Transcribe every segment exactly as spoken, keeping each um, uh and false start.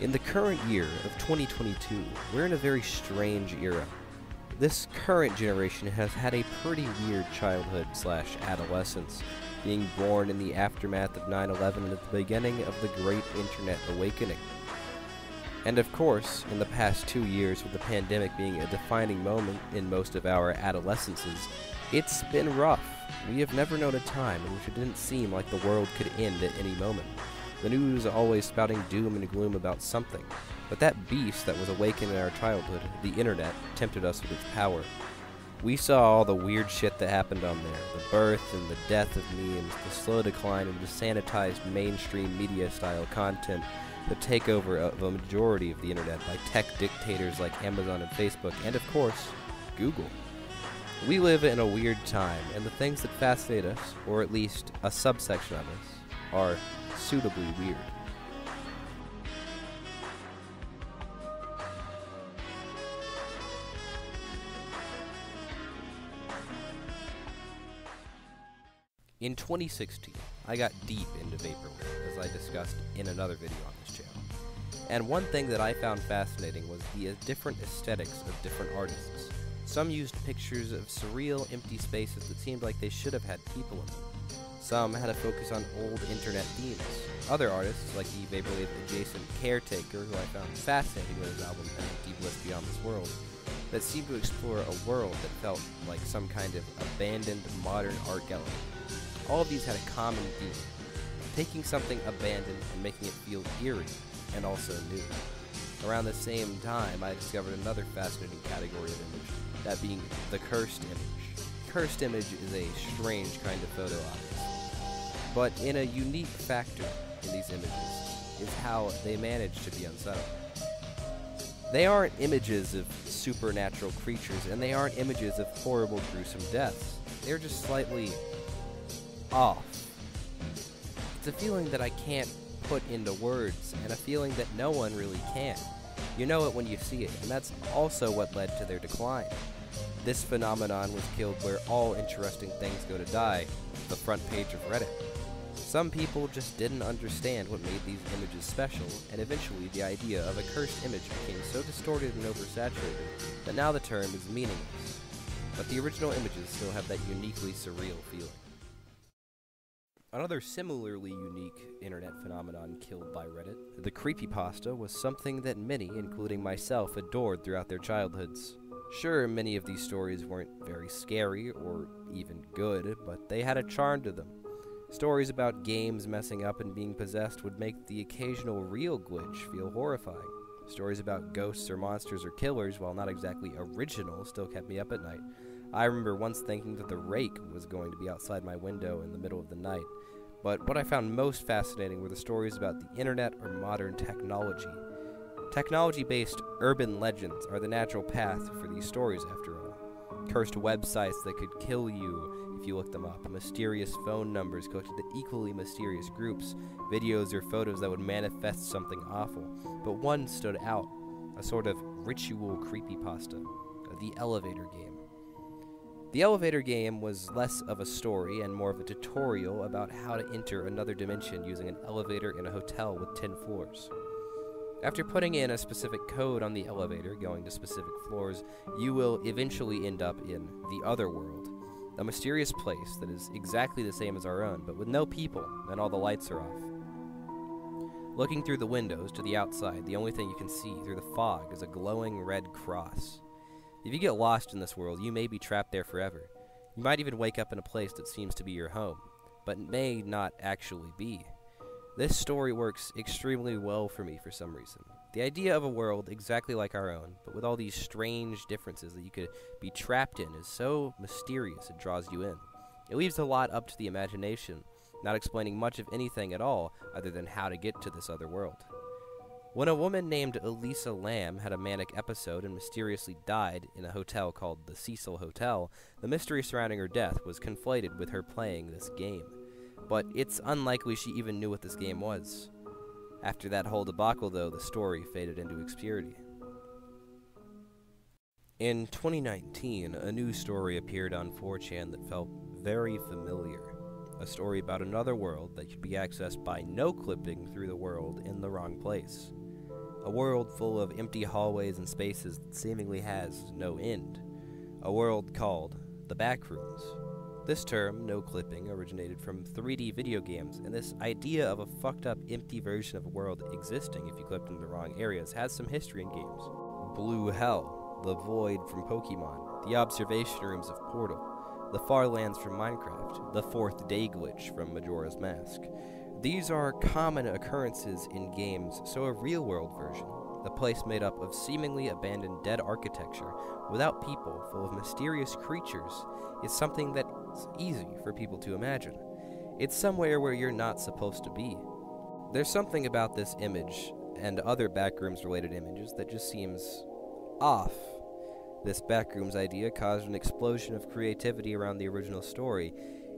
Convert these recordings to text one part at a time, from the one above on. In the current year of twenty twenty-two, we're in a very strange era. This current generation has had a pretty weird childhood slash adolescence, being born in the aftermath of nine eleven and at the beginning of the Great Internet Awakening. And of course, in the past two years, with the pandemic being a defining moment in most of our adolescences, it's been rough. We have never known a time in which it didn't seem like the world could end at any moment. The news always spouting doom and gloom about something. But that beast that was awakened in our childhood, the internet, tempted us with its power. We saw all the weird shit that happened on there, the birth and the death of memes, the slow decline of the sanitized mainstream media-style content, the takeover of a majority of the internet by tech dictators like Amazon and Facebook, and of course, Google. We live in a weird time, and the things that fascinate us, or at least a subsection of us, are suitably weird. In twenty sixteen, I got deep into vaporware, as I discussed in another video on this channel. And one thing that I found fascinating was the different aesthetics of different artists. Some used pictures of surreal, empty spaces that seemed like they should have had people in them. Some had a focus on old internet themes. Other artists, like Eve Aberlead and Jason Caretaker, who I found fascinating with his album Deep List Beyond This World, that seemed to explore a world that felt like some kind of abandoned modern art gallery. All of these had a common theme, taking something abandoned and making it feel eerie, and also new. Around the same time, I discovered another fascinating category of image, that being the cursed image. Cursed image is a strange kind of photo op, but in a unique factor in these images is how they manage to be unsettling. They aren't images of supernatural creatures, and they aren't images of horrible, gruesome deaths. They're just slightly off. It's a feeling that I can't put into words, and a feeling that no one really can. You know it when you see it, and that's also what led to their decline. This phenomenon was killed where all interesting things go to die, the front page of Reddit. Some people just didn't understand what made these images special, and eventually the idea of a cursed image became so distorted and oversaturated that now the term is meaningless. But the original images still have that uniquely surreal feeling. Another similarly unique internet phenomenon killed by Reddit, the creepypasta, was something that many, including myself, adored throughout their childhoods. Sure, many of these stories weren't very scary or even good, but they had a charm to them. Stories about games messing up and being possessed would make the occasional real glitch feel horrifying. Stories about ghosts or monsters or killers, while not exactly original, still kept me up at night. I remember once thinking that the rake was going to be outside my window in the middle of the night, but what I found most fascinating were the stories about the internet or modern technology. Technology-based urban legends are the natural path for these stories, after all. Cursed websites that could kill you if you looked them up, mysterious phone numbers connected to equally mysterious groups, videos or photos that would manifest something awful, but one stood out, a sort of ritual creepypasta, the elevator game. The elevator game was less of a story and more of a tutorial about how to enter another dimension using an elevator in a hotel with ten floors. After putting in a specific code on the elevator, going to specific floors, you will eventually end up in the other world, a mysterious place that is exactly the same as our own, but with no people and all the lights are off. Looking through the windows to the outside, the only thing you can see through the fog is a glowing red cross. If you get lost in this world, you may be trapped there forever. You might even wake up in a place that seems to be your home, but may not actually be. This story works extremely well for me for some reason. The idea of a world exactly like our own, but with all these strange differences that you could be trapped in, is so mysterious it draws you in. It leaves a lot up to the imagination, not explaining much of anything at all other than how to get to this other world. When a woman named Elisa Lamb had a manic episode and mysteriously died in a hotel called the Cecil Hotel, the mystery surrounding her death was conflated with her playing this game. But it's unlikely she even knew what this game was. After that whole debacle, though, the story faded into obscurity. In twenty nineteen, a new story appeared on four chan that felt very familiar. A story about another world that could be accessed by no-clipping through the world in the wrong place. A world full of empty hallways and spaces that seemingly has no end. A world called The Backrooms. This term, no clipping, originated from three D video games, and this idea of a fucked up empty version of a world existing if you clipped in the wrong areas has some history in games. Blue Hell, the Void from Pokemon, the Observation Rooms of Portal, the Far Lands from Minecraft, the Fourth Day Glitch from Majora's Mask. These are common occurrences in games, so a real-world version, a place made up of seemingly abandoned dead architecture, without people, full of mysterious creatures, is something that's easy for people to imagine. It's somewhere where you're not supposed to be. There's something about this image, and other Backrooms-related images, that just seems off. This Backrooms idea caused an explosion of creativity around the original story,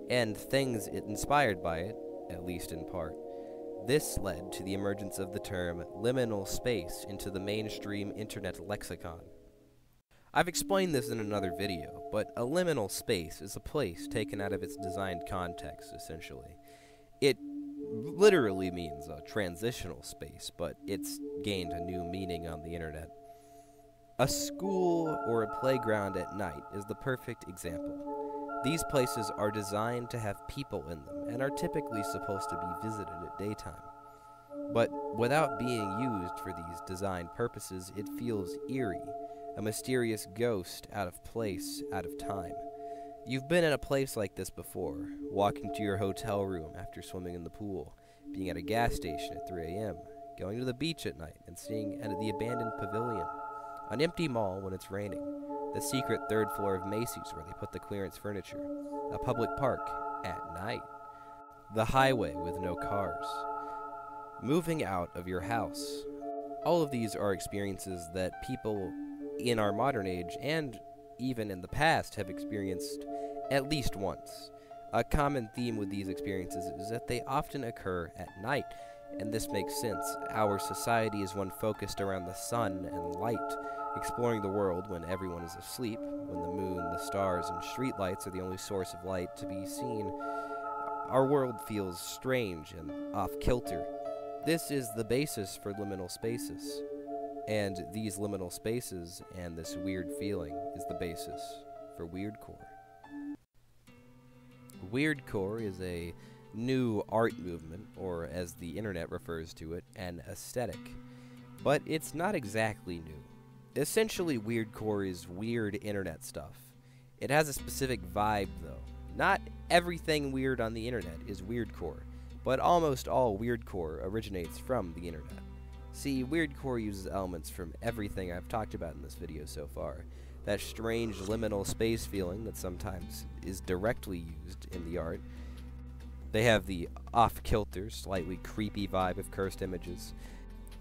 and things inspired by it, at least in part. This led to the emergence of the term liminal space into the mainstream internet lexicon. I've explained this in another video, but a liminal space is a place taken out of its designed context, essentially. It literally means a transitional space, but it's gained a new meaning on the internet. A school or a playground at night is the perfect example. These places are designed to have people in them, and are typically supposed to be visited at daytime. But without being used for these designed purposes, it feels eerie, a mysterious ghost out of place, out of time. You've been in a place like this before, walking to your hotel room after swimming in the pool, being at a gas station at three a m, going to the beach at night and seeing the abandoned pavilion, an empty mall when it's raining, the secret third floor of Macy's where they put the clearance furniture, a public park at night, the highway with no cars, moving out of your house. All of these are experiences that people in our modern age and even in the past have experienced at least once. A common theme with these experiences is that they often occur at night, and this makes sense. Our society is one focused around the sun and light, exploring the world when everyone is asleep, when the moon, the stars, and streetlights are the only source of light to be seen. Our world feels strange and off-kilter. This is the basis for liminal spaces, and these liminal spaces and this weird feeling is the basis for Weirdcore. Weirdcore is a new art movement, or as the internet refers to it, an aesthetic. But it's not exactly new. Essentially, Weirdcore is weird internet stuff. It has a specific vibe, though. Not everything weird on the internet is Weirdcore, but almost all Weirdcore originates from the internet. See, Weirdcore uses elements from everything I've talked about in this video so far. That strange liminal space feeling that sometimes is directly used in the art. They have the off-kilter, slightly creepy vibe of cursed images,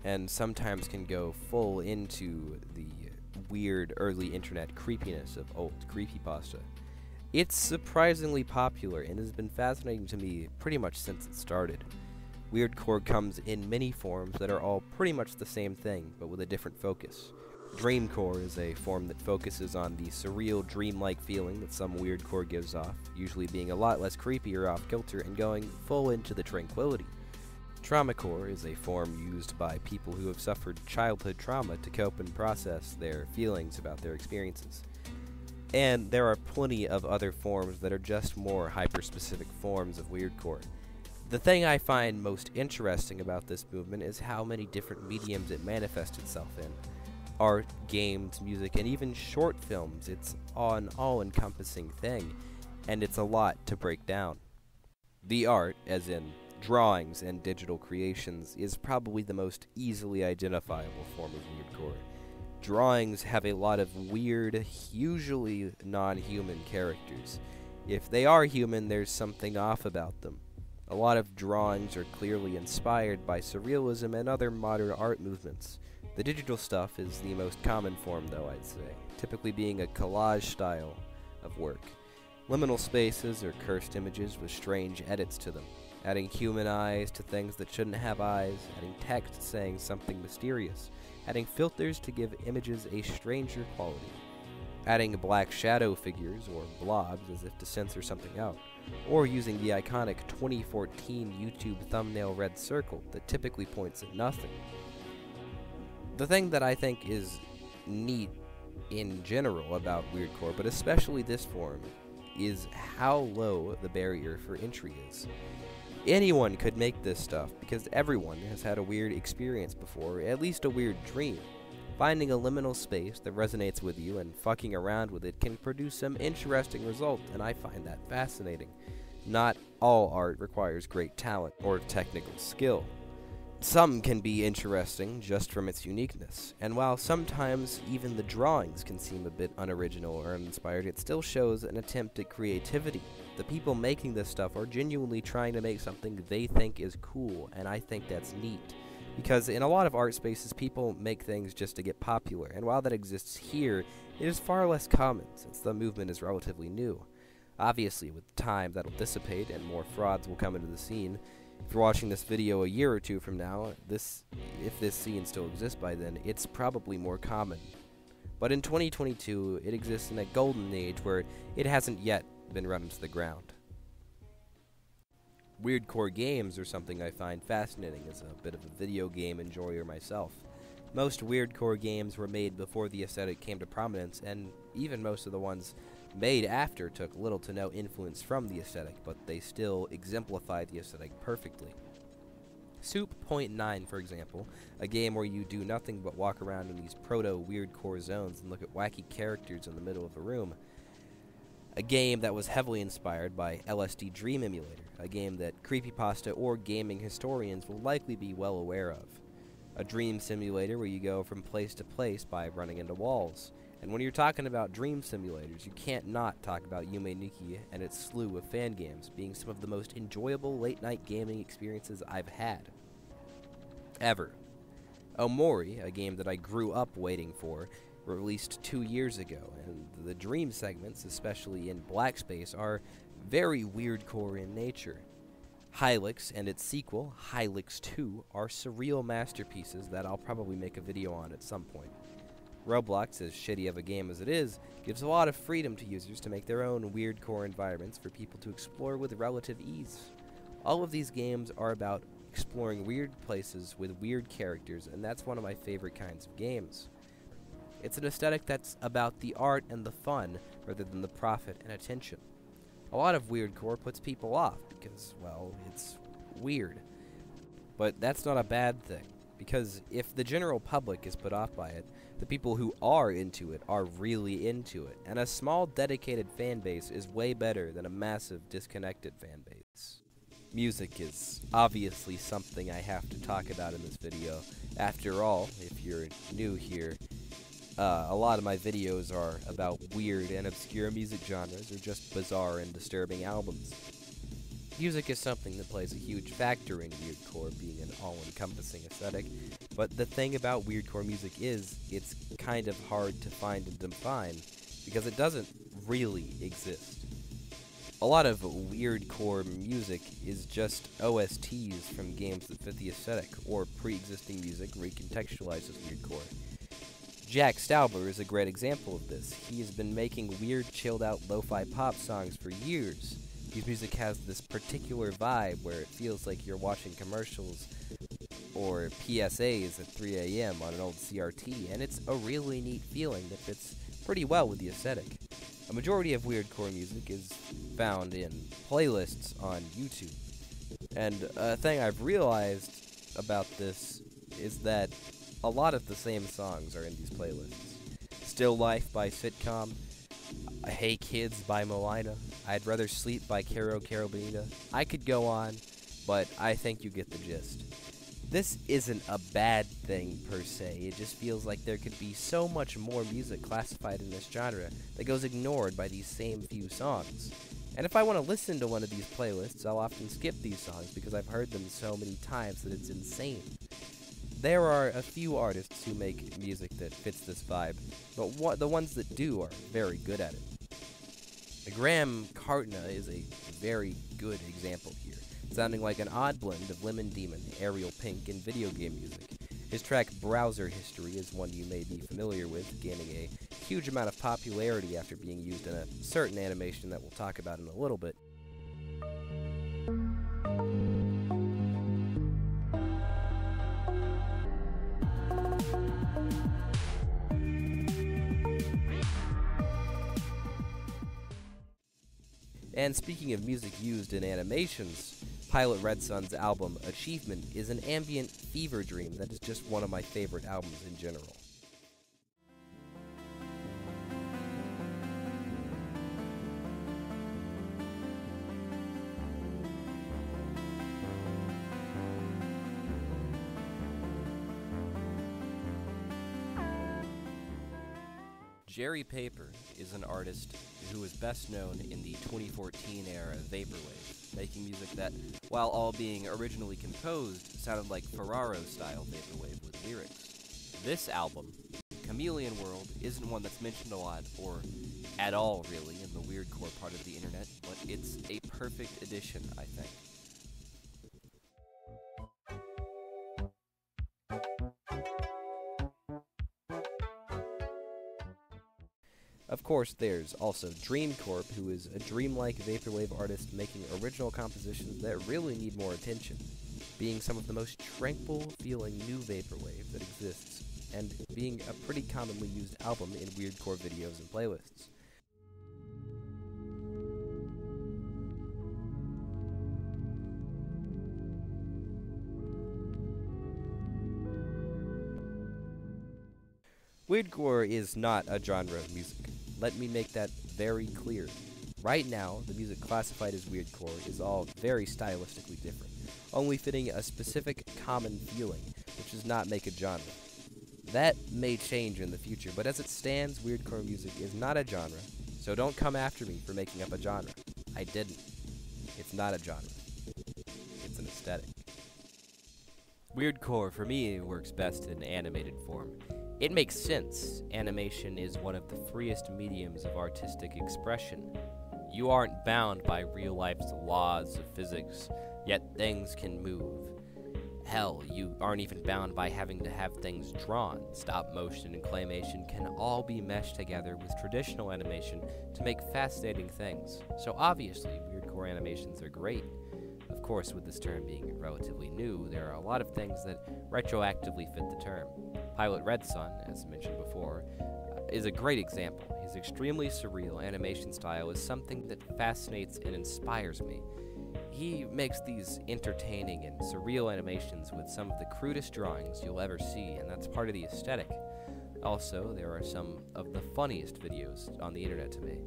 and sometimes can go full into the weird early internet creepiness of old creepypasta. It's surprisingly popular and has been fascinating to me pretty much since it started. Weirdcore comes in many forms that are all pretty much the same thing, but with a different focus. Dreamcore is a form that focuses on the surreal, dreamlike feeling that some Weirdcore gives off, usually being a lot less creepy or off-kilter and going full into the tranquility. Traumacore is a form used by people who have suffered childhood trauma to cope and process their feelings about their experiences. And there are plenty of other forms that are just more hyper-specific forms of Weirdcore. The thing I find most interesting about this movement is how many different mediums it manifests itself in. Art, games, music, and even short films. It's an all-encompassing thing, and it's a lot to break down. The art, as in drawings and digital creations, is probably the most easily identifiable form of Weirdcore. Drawings have a lot of weird, usually non-human characters. If they are human, there's something off about them. A lot of drawings are clearly inspired by surrealism and other modern art movements. The digital stuff is the most common form, though, I'd say, typically being a collage style of work. Liminal spaces are cursed images with strange edits to them, adding human eyes to things that shouldn't have eyes, adding text saying something mysterious, adding filters to give images a stranger quality, adding black shadow figures or blobs as if to censor something out, or using the iconic twenty fourteen YouTube thumbnail red circle that typically points at nothing. the thing that I think is neat in general about Weirdcore, but especially this form, is how low the barrier for entry is. Anyone could make this stuff, because everyone has had a weird experience before, at least a weird dream. Finding a liminal space that resonates with you and fucking around with it can produce some interesting result, and I find that fascinating. Not all art requires great talent or technical skill. Some can be interesting just from its uniqueness, and while sometimes even the drawings can seem a bit unoriginal or uninspired, it still shows an attempt at creativity. The people making this stuff are genuinely trying to make something they think is cool, and I think that's neat. Because in a lot of art spaces, people make things just to get popular, and while that exists here, it is far less common since the movement is relatively new. Obviously, with time, that'll dissipate and more frauds will come into the scene. If you're watching this video a year or two from now, this, if this scene still exists by then, it's probably more common. But in twenty twenty-two, it exists in a golden age where it hasn't yet been run into the ground. Weirdcore games are something I find fascinating as a bit of a video game enjoyer myself. Most weirdcore games were made before the aesthetic came to prominence, and even most of the ones made after took little to no influence from the aesthetic, but they still exemplify the aesthetic perfectly. Soup zero point nine, for example, a game where you do nothing but walk around in these proto-weirdcore zones and look at wacky characters in the middle of a room. A game that was heavily inspired by L S D Dream Emulator, a game that creepypasta or gaming historians will likely be well aware of. A dream simulator where you go from place to place by running into walls. And when you're talking about dream simulators, you can't not talk about Yume Nikki and its slew of fan games being some of the most enjoyable late-night gaming experiences I've had. Ever. Omori, a game that I grew up waiting for, released two years ago, and the dream segments, especially in Blackspace, are very weirdcore in nature. Hylics and its sequel, Hylics two, are surreal masterpieces that I'll probably make a video on at some point. Roblox, as shitty of a game as it is, gives a lot of freedom to users to make their own weirdcore environments for people to explore with relative ease. All of these games are about exploring weird places with weird characters, and that's one of my favorite kinds of games. It's an aesthetic that's about the art and the fun, rather than the profit and attention. A lot of weirdcore puts people off because, well, it's weird. But that's not a bad thing, because if the general public is put off by it, the people who are into it are really into it, and a small dedicated fan base is way better than a massive disconnected fan base. Music is obviously something I have to talk about in this video. After all, if you're new here, uh, a lot of my videos are about weird and obscure music genres or just bizarre and disturbing albums. Music is something that plays a huge factor in Weirdcore being an all-encompassing aesthetic, but the thing about Weirdcore music is, it's kind of hard to find and define, because it doesn't really exist. A lot of Weirdcore music is just O S Ts from games that fit the aesthetic, or pre-existing music recontextualized as Weirdcore. Jack Stauber is a great example of this. He has been making weird, chilled-out lo-fi pop songs for years. His music has this particular vibe where it feels like you're watching commercials or P S As at three A M on an old C R T, and it's a really neat feeling that fits pretty well with the aesthetic. A majority of weirdcore music is found in playlists on YouTube, and a thing I've realized about this is that a lot of the same songs are in these playlists. Still Life by Sitcom, Hey Kids by Melina, I'd Rather Sleep by Caro Emerald. I could go on, but I think you get the gist. This isn't a bad thing per se, it just feels like there could be so much more music classified in this genre that goes ignored by these same few songs. And if I want to listen to one of these playlists, I'll often skip these songs because I've heard them so many times that it's insane. There are a few artists who make music that fits this vibe, but wha the ones that do are very good at it. Graham Kartna is a very good example here, sounding like an odd blend of Lemon Demon, Ariel Pink, and video game music. His track Browser History is one you may be familiar with, gaining a huge amount of popularity after being used in a certain animation that we'll talk about in a little bit. And speaking of music used in animations, Pilot Red Sun's album Achievement is an ambient fever dream that is just one of my favorite albums in general. Jerry Paper is an artist who is best known in the twenty fourteen era Vaporwave, making music that, while all being originally composed, sounded like Ferraro-style Vaporwave with lyrics. This album, Chameleon World, isn't one that's mentioned a lot, or at all really, in the weirdcore part of the internet, but it's a perfect addition, I think. Of course, there's also Dreamcore, who is a dreamlike vaporwave artist making original compositions that really need more attention, being some of the most tranquil-feeling new vaporwave that exists, and being a pretty commonly used album in weirdcore videos and playlists. Weirdcore is not a genre of music. Let me make that very clear. Right now, the music classified as weirdcore is all very stylistically different, only fitting a specific common feeling, which does not make a genre. That may change in the future, but as it stands, weirdcore music is not a genre, so don't come after me for making up a genre. I didn't. It's not a genre. It's an aesthetic. Weirdcore, for me, works best in animated form. It makes sense. Animation is one of the freest mediums of artistic expression. You aren't bound by real life's laws of physics, yet things can move. Hell, you aren't even bound by having to have things drawn. Stop motion and claymation can all be meshed together with traditional animation to make fascinating things. So obviously, weirdcore animations are great. Of course, with this term being relatively new, there are a lot of things that retroactively fit the term. Pilot Red Sun, as mentioned before, uh, is a great example. His extremely surreal animation style is something that fascinates and inspires me. He makes these entertaining and surreal animations with some of the crudest drawings you'll ever see, and that's part of the aesthetic. Also, there are some of the funniest videos on the internet to me.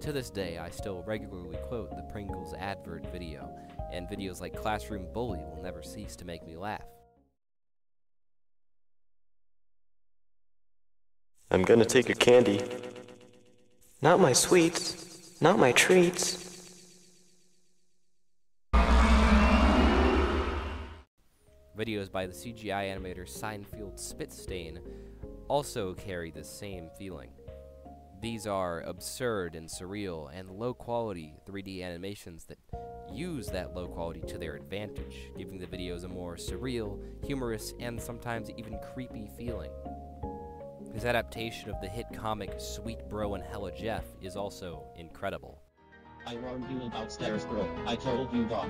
To this day, I still regularly quote the Pringles advert video, and videos like Classroom Bully will never cease to make me laugh. I'm gonna take your candy. Not my sweets, not my treats. Videos by the C G I animator Seinfeld Spitstain also carry the same feeling. These are absurd and surreal and low-quality three D animations that use that low quality to their advantage, giving the videos a more surreal, humorous, and sometimes even creepy feeling. His adaptation of the hit comic Sweet Bro and Hella Jeff is also incredible. I warned you about stairs, bro. I told you, dog.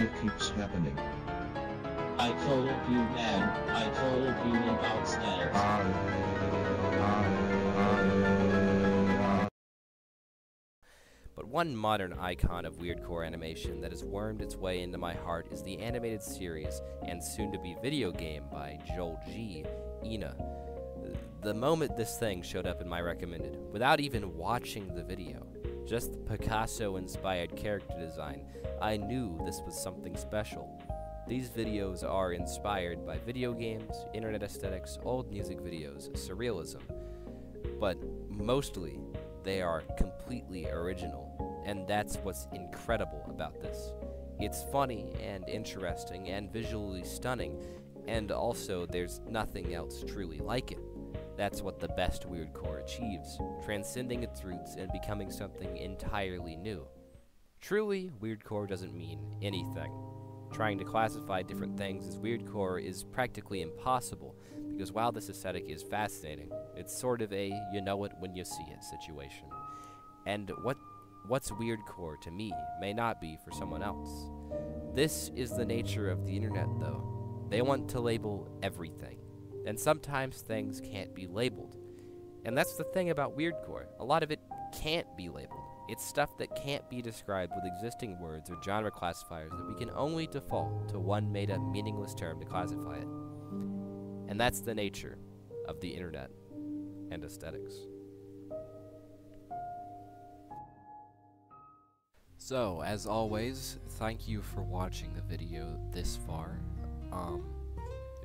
It keeps happening. I told you, man. I told you about stairs. I, I, But one modern icon of weirdcore animation that has wormed its way into my heart is the animated series and soon-to-be video game by Joel G. Ina. The moment this thing showed up in my recommended, without even watching the video, just the Picasso-inspired character design, I knew this was something special. These videos are inspired by video games, internet aesthetics, old music videos, surrealism, but mostly they are completely original, and that's what's incredible about this. It's funny and interesting and visually stunning, and also there's nothing else truly like it. That's what the best weirdcore achieves, transcending its roots and becoming something entirely new. Truly, weirdcore doesn't mean anything. Trying to classify different things as weirdcore is practically impossible, because while this aesthetic is fascinating, it's sort of a you-know-it-when-you-see-it situation. And what what's weirdcore to me may not be for someone else. This is the nature of the internet, though. They want to label everything, and sometimes things can't be labeled. And that's the thing about weirdcore. A lot of it can't be labeled. It's stuff that can't be described with existing words or genre classifiers, that we can only default to one made-up meaningless term to classify it. And that's the nature of the internet and aesthetics. So, as always, thank you for watching the video this far. Um,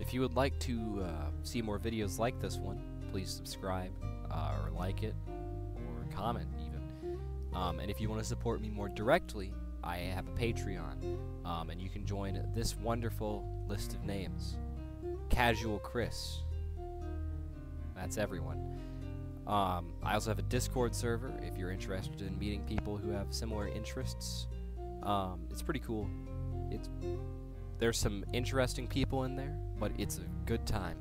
if you would like to uh, see more videos like this one, please subscribe, uh, or like it, or comment even. Um, and if you want to support me more directly, I have a Patreon, um, and you can join this wonderful list of names. Casual Chris. That's everyone. Um, I also have a Discord server if you're interested in meeting people who have similar interests. Um, it's pretty cool. It's there's some interesting people in there, but it's a good time.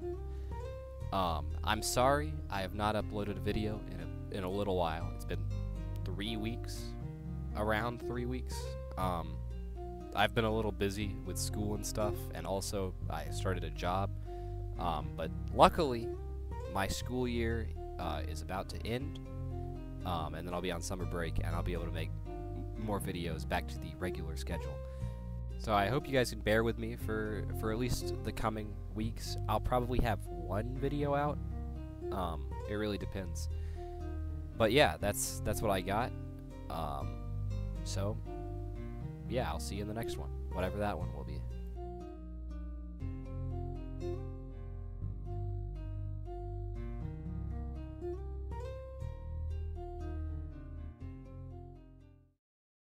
Um, I'm sorry I have not uploaded a video in a, in a little while. It's been three weeks, around three weeks. Um, I've been a little busy with school and stuff, and also I started a job. Um, but luckily, my school year uh, is about to end, um, and then I'll be on summer break, and I'll be able to make more videos back to the regular schedule. So I hope you guys can bear with me for, for at least the coming weeks. I'll probably have one video out. Um, it really depends. But yeah, that's, that's what I got. Um, so... yeah, I'll see you in the next one, whatever that one will be.